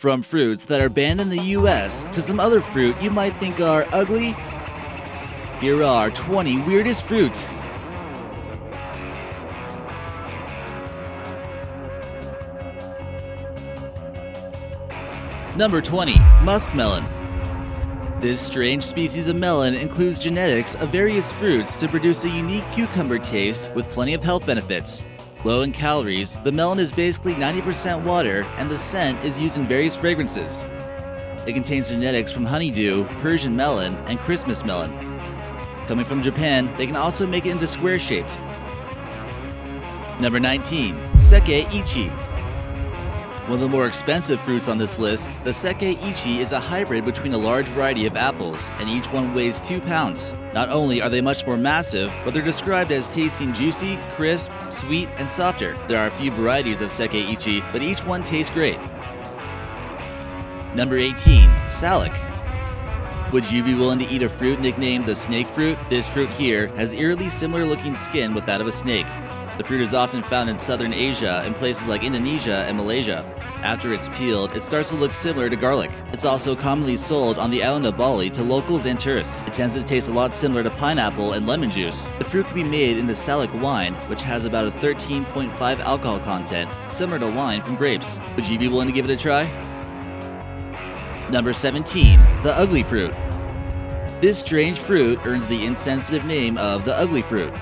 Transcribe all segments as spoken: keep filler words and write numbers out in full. From fruits that are banned in the U S to some other fruit you might think are ugly, here are twenty weirdest fruits. Number twenty. Muskmelon. This strange species of melon includes genetics of various fruits to produce a unique cucumber taste with plenty of health benefits. Low in calories, the melon is basically ninety percent water, and the scent is used in various fragrances. It contains genetics from honeydew, Persian melon, and Christmas melon. Coming from Japan, they can also make it into square-shaped. Number nineteen. Sekaiichi. One of the more expensive fruits on this list, the Sekaiichi is a hybrid between a large variety of apples, and each one weighs two pounds. Not only are they much more massive, but they're described as tasting juicy, crisp, sweet, and softer. There are a few varieties of Sekaiichi, but each one tastes great. Number eighteen. Salak. Would you be willing to eat a fruit nicknamed the snake fruit? This fruit here has eerily similar looking skin with that of a snake. The fruit is often found in southern Asia in places like Indonesia and Malaysia. After it's peeled, it starts to look similar to garlic. It's also commonly sold on the island of Bali to locals and tourists. It tends to taste a lot similar to pineapple and lemon juice. The fruit can be made into Salak wine, which has about a thirteen point five alcohol content, similar to wine from grapes. Would you be willing to give it a try? Number seventeen. The ugly fruit. This strange fruit earns the insensitive name of the ugly fruit.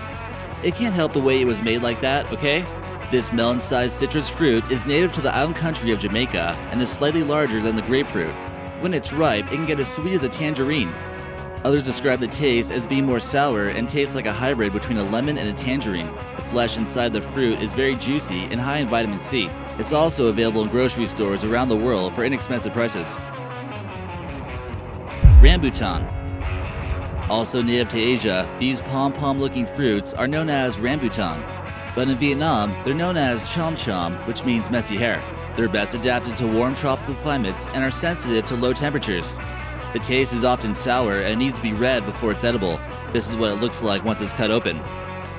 It can't help the way it was made like that, okay? This melon-sized citrus fruit is native to the island country of Jamaica and is slightly larger than the grapefruit. When it's ripe, it can get as sweet as a tangerine. Others describe the taste as being more sour and tastes like a hybrid between a lemon and a tangerine. The flesh inside the fruit is very juicy and high in vitamin C. It's also available in grocery stores around the world for inexpensive prices. Rambutan. Also native to Asia, these pom-pom-looking fruits are known as rambutan. But in Vietnam, they're known as chom chom, which means messy hair. They're best adapted to warm tropical climates and are sensitive to low temperatures. The taste is often sour and it needs to be red before it's edible. This is what it looks like once it's cut open.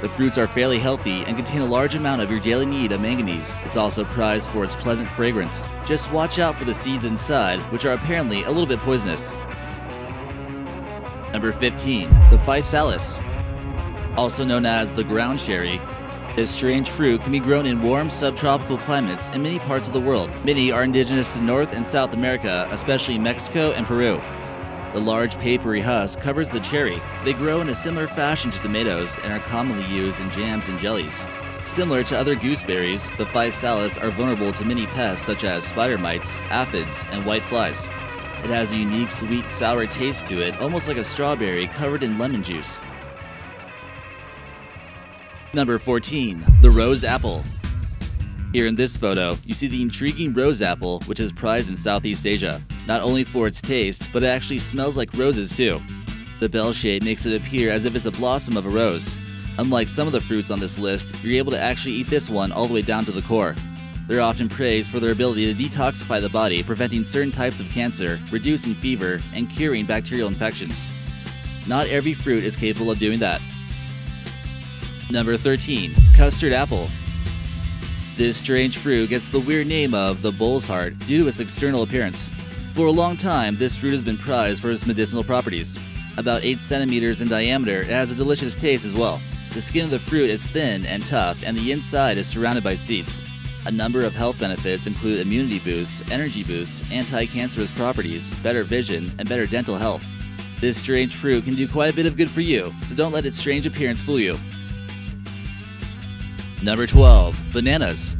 The fruits are fairly healthy and contain a large amount of your daily need of manganese. It's also prized for its pleasant fragrance. Just watch out for the seeds inside, which are apparently a little bit poisonous. Number fifteen. The Physalis. Also known as the ground cherry, this strange fruit can be grown in warm subtropical climates in many parts of the world. Many are indigenous to North and South America, especially Mexico and Peru. The large papery husk covers the cherry. They grow in a similar fashion to tomatoes and are commonly used in jams and jellies. Similar to other gooseberries, the Physalis are vulnerable to many pests such as spider mites, aphids, and white flies. It has a unique sweet sour taste to it, almost like a strawberry covered in lemon juice. Number fourteen. The rose apple. Here in this photo, you see the intriguing rose apple, which is prized in Southeast Asia. Not only for its taste, but it actually smells like roses too. The bell shape makes it appear as if it's a blossom of a rose. Unlike some of the fruits on this list, you're able to actually eat this one all the way down to the core. They're often praised for their ability to detoxify the body, preventing certain types of cancer, reducing fever, and curing bacterial infections. Not every fruit is capable of doing that. Number thirteen. Custard apple. This strange fruit gets the weird name of the bull's heart due to its external appearance. For a long time, this fruit has been prized for its medicinal properties. About eight centimeters in diameter, it has a delicious taste as well. The skin of the fruit is thin and tough, and the inside is surrounded by seeds. A number of health benefits include immunity boosts, energy boosts, anti-cancerous properties, better vision, and better dental health. This strange fruit can do quite a bit of good for you, so don't let its strange appearance fool you. Number twelve. Bananas.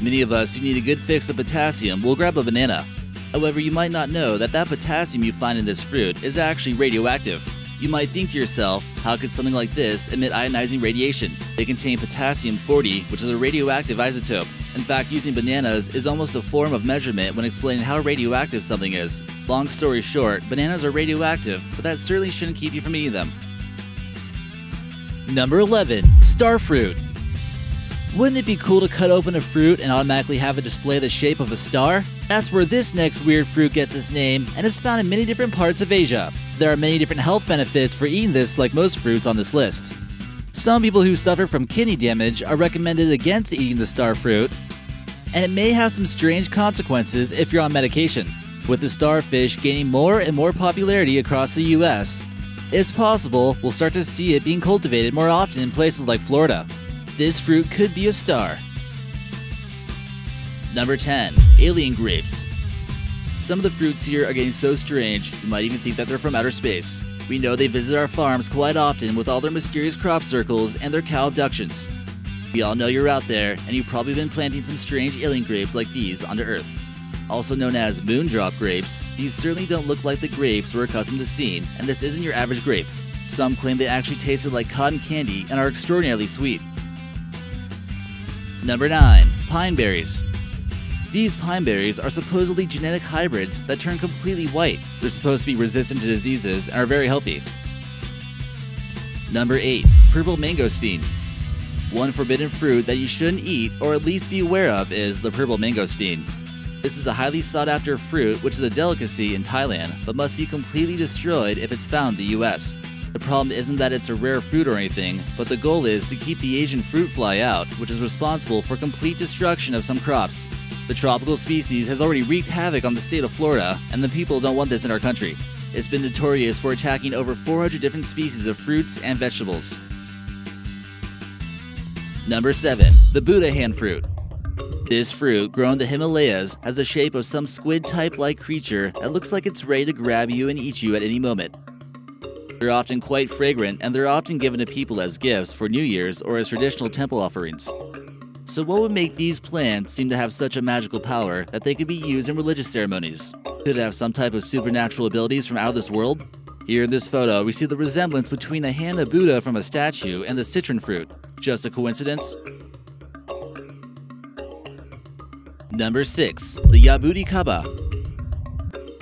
Many of us who need a good fix of potassium will grab a banana. However, you might not know that that potassium you find in this fruit is actually radioactive. You might think to yourself, how could something like this emit ionizing radiation? They contain potassium forty, which is a radioactive isotope. In fact, using bananas is almost a form of measurement when explaining how radioactive something is. Long story short, bananas are radioactive, but that certainly shouldn't keep you from eating them. Number eleven. Starfruit. Wouldn't it be cool to cut open a fruit and automatically have it display the shape of a star? That's where this next weird fruit gets its name and is found in many different parts of Asia. There are many different health benefits for eating this, like most fruits on this list. Some people who suffer from kidney damage are recommended against eating the star fruit, and it may have some strange consequences if you're on medication. With the starfish gaining more and more popularity across the U S, it's possible we'll start to see it being cultivated more often in places like Florida. This fruit could be a star. Number ten. Alien grapes. Some of the fruits here are getting so strange, you might even think that they're from outer space. We know they visit our farms quite often with all their mysterious crop circles and their cow abductions. We all know you're out there, and you've probably been planting some strange alien grapes like these onto Earth. Also known as Moondrop Grapes, these certainly don't look like the grapes we're accustomed to seeing, and this isn't your average grape. Some claim they actually tasted like cotton candy and are extraordinarily sweet. Number nine. Pine berries. These pine berries are supposedly genetic hybrids that turn completely white. They're supposed to be resistant to diseases and are very healthy. Number eight. Purple Mangosteen. One forbidden fruit that you shouldn't eat or at least be aware of is the purple mangosteen. This is a highly sought after fruit which is a delicacy in Thailand but must be completely destroyed if it's found in the U S. The problem isn't that it's a rare fruit or anything, but the goal is to keep the Asian fruit fly out, which is responsible for complete destruction of some crops. The tropical species has already wreaked havoc on the state of Florida, and the people don't want this in our country. It's been notorious for attacking over four hundred different species of fruits and vegetables. Number seven. The Buddha hand fruit. This fruit, grown in the Himalayas, has the shape of some squid-type-like creature that looks like it's ready to grab you and eat you at any moment. They're often quite fragrant, and they're often given to people as gifts for New Year's or as traditional temple offerings. So what would make these plants seem to have such a magical power that they could be used in religious ceremonies? Could it have some type of supernatural abilities from out of this world? Here in this photo, we see the resemblance between a hand of Buddha from a statue and the citron fruit. Just a coincidence? Number six. The Jabuticaba.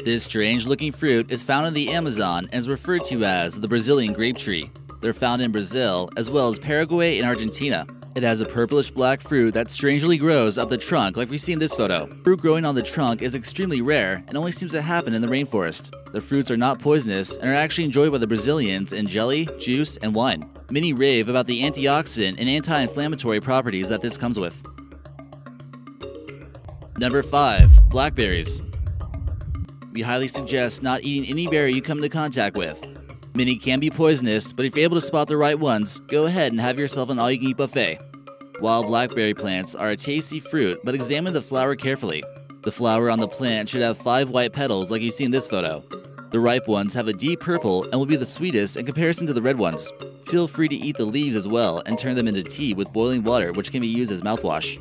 This strange-looking fruit is found in the Amazon and is referred to as the Brazilian Grape Tree. They're found in Brazil, as well as Paraguay and Argentina. It has a purplish-black fruit that strangely grows up the trunk like we see in this photo. Fruit growing on the trunk is extremely rare and only seems to happen in the rainforest. The fruits are not poisonous and are actually enjoyed by the Brazilians in jelly, juice, and wine. Many rave about the antioxidant and anti-inflammatory properties that this comes with. Number five. Blackberries. We highly suggest not eating any berry you come into contact with. Many can be poisonous, but if you're able to spot the right ones, go ahead and have yourself an all-you-can-eat buffet. Wild blackberry plants are a tasty fruit, but examine the flower carefully. The flower on the plant should have five white petals like you see in this photo. The ripe ones have a deep purple and will be the sweetest in comparison to the red ones. Feel free to eat the leaves as well and turn them into tea with boiling water, which can be used as mouthwash.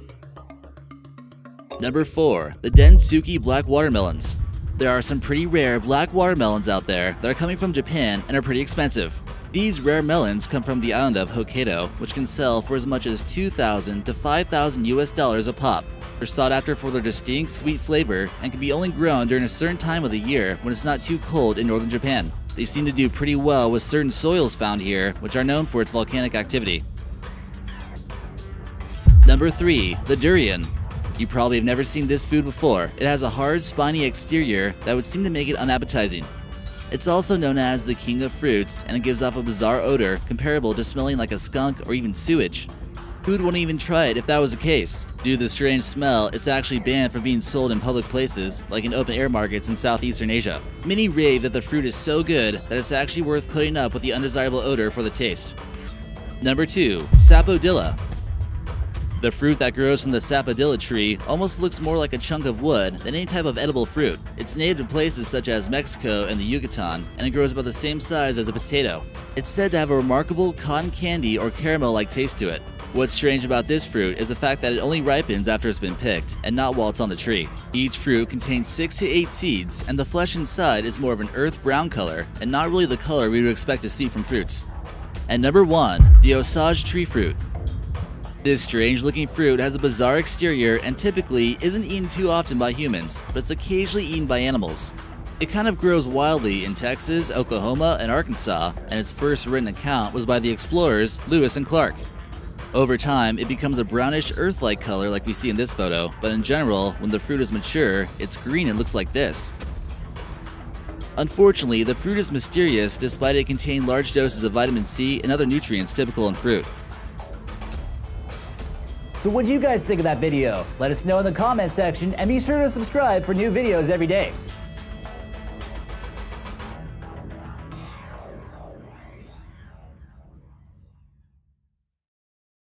Number four. The Densuki black watermelons. There are some pretty rare black watermelons out there that are coming from Japan and are pretty expensive. These rare melons come from the island of Hokkaido, which can sell for as much as two thousand to five thousand U S dollars a pop. They're sought after for their distinct sweet flavor and can be only grown during a certain time of the year when it's not too cold in northern Japan. They seem to do pretty well with certain soils found here, which are known for its volcanic activity. Number three. The durian. You probably have never seen this food before. It has a hard, spiny exterior that would seem to make it unappetizing. It's also known as the king of fruits, and it gives off a bizarre odor comparable to smelling like a skunk or even sewage. Who'd want to even try it if that was the case? Due to the strange smell, it's actually banned from being sold in public places, like in open-air markets in Southeastern Asia. Many rave that the fruit is so good that it's actually worth putting up with the undesirable odor for the taste. Number two. Sapodilla. The fruit that grows from the sapodilla tree almost looks more like a chunk of wood than any type of edible fruit. It's native to places such as Mexico and the Yucatan, and it grows about the same size as a potato. It's said to have a remarkable cotton candy or caramel-like taste to it. What's strange about this fruit is the fact that it only ripens after it's been picked, and not while it's on the tree. Each fruit contains six to eight seeds, and the flesh inside is more of an earth brown color, and not really the color we would expect to see from fruits. And number one, the Osage tree fruit. This strange-looking fruit has a bizarre exterior and typically isn't eaten too often by humans, but it's occasionally eaten by animals. It kind of grows wildly in Texas, Oklahoma, and Arkansas, and its first written account was by the explorers Lewis and Clark. Over time, it becomes a brownish earth-like color like we see in this photo, but in general, when the fruit is mature, it's green and looks like this. Unfortunately, the fruit is mysterious despite it containing large doses of vitamin C and other nutrients typical in fruit. So what do you guys think of that video? Let us know in the comment section and be sure to subscribe for new videos every day.